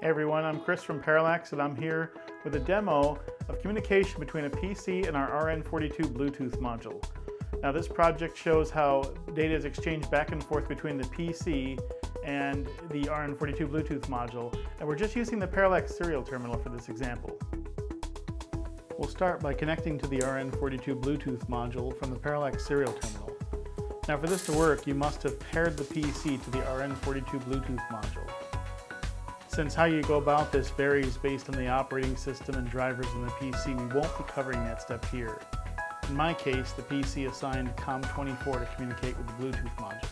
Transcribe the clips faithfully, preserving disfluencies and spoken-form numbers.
Hey everyone, I'm Chris from Parallax and I'm here with a demo of communication between a P C and our R N forty-two Bluetooth module. Now this project shows how data is exchanged back and forth between the P C and the R N forty-two Bluetooth module, and we're just using the Parallax serial terminal for this example. We'll start by connecting to the R N forty-two Bluetooth module from the Parallax serial terminal. Now for this to work, you must have paired the P C to the R N forty-two Bluetooth module. Since how you go about this varies based on the operating system and drivers in the P C, we won't be covering that step here. In my case, the P C assigned COM twenty-four to communicate with the Bluetooth module.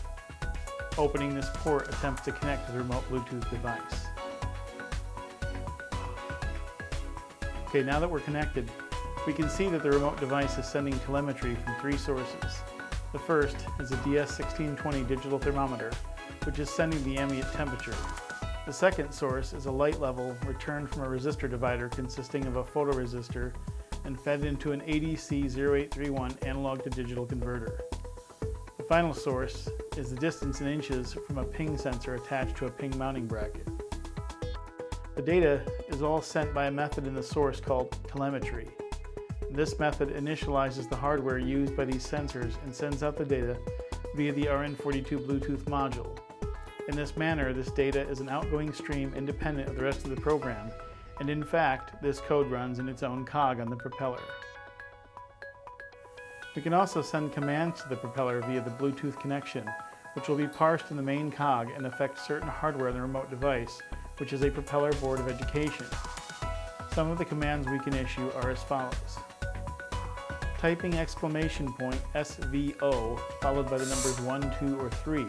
Opening this port attempts to connect to the remote Bluetooth device. Okay, now that we're connected, we can see that the remote device is sending telemetry from three sources. The first is a D S sixteen twenty digital thermometer, which is sending the ambient temperature. The second source is a light level returned from a resistor divider consisting of a photoresistor and fed into an A D C zero eight three one analog to digital converter. The final source is the distance in inches from a ping sensor attached to a ping mounting bracket. The data is all sent by a method in the source called telemetry. This method initializes the hardware used by these sensors and sends out the data via the R N forty-two Bluetooth module. In this manner, this data is an outgoing stream independent of the rest of the program, and in fact, this code runs in its own cog on the propeller. We can also send commands to the propeller via the Bluetooth connection, which will be parsed in the main cog and affect certain hardware in the remote device, which is a Propeller Board of Education. Some of the commands we can issue are as follows. Typing exclamation point S V O followed by the numbers one, two, or three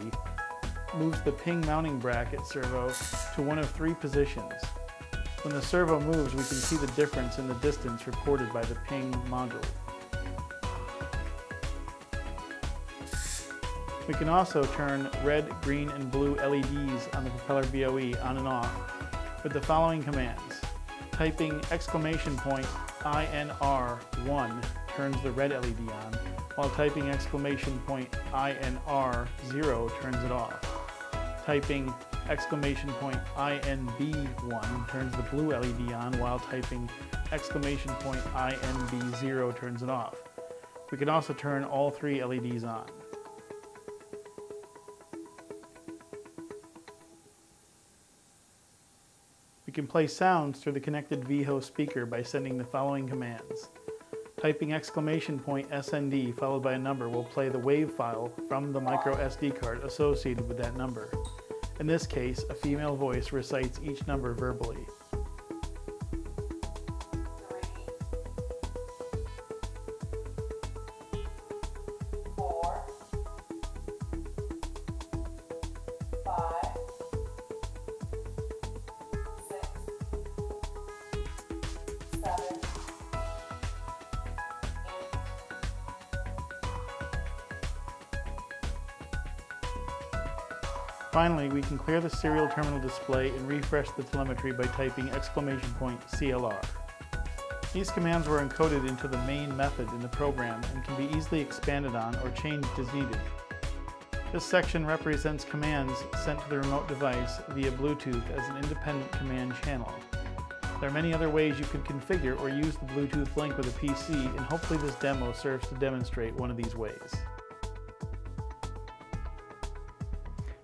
moves the ping mounting bracket servo to one of three positions. When the servo moves, we can see the difference in the distance reported by the ping module. We can also turn red, green, and blue L E Ds on the propeller B O E on and off with the following commands. Typing exclamation point I N R one turns the red L E D on, while typing exclamation point I N R zero turns it off. Typing exclamation point I N B one turns the blue L E D on, while typing exclamation point I N B zero turns it off. We can also turn all three L E Ds on. We can play sounds through the connected V H O speaker by sending the following commands. Typing exclamation point S N D followed by a number will play the wave file from the micro S D card associated with that number. In this case, a female voice recites each number verbally. Finally, we can clear the serial terminal display and refresh the telemetry by typing exclamation point C L R. These commands were encoded into the main method in the program and can be easily expanded on or changed as needed. This section represents commands sent to the remote device via Bluetooth as an independent command channel. There are many other ways you could configure or use the Bluetooth link with a P C, and hopefully this demo serves to demonstrate one of these ways.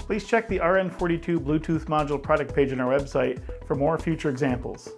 Please check the R N forty-two Bluetooth module product page on our website for more future examples.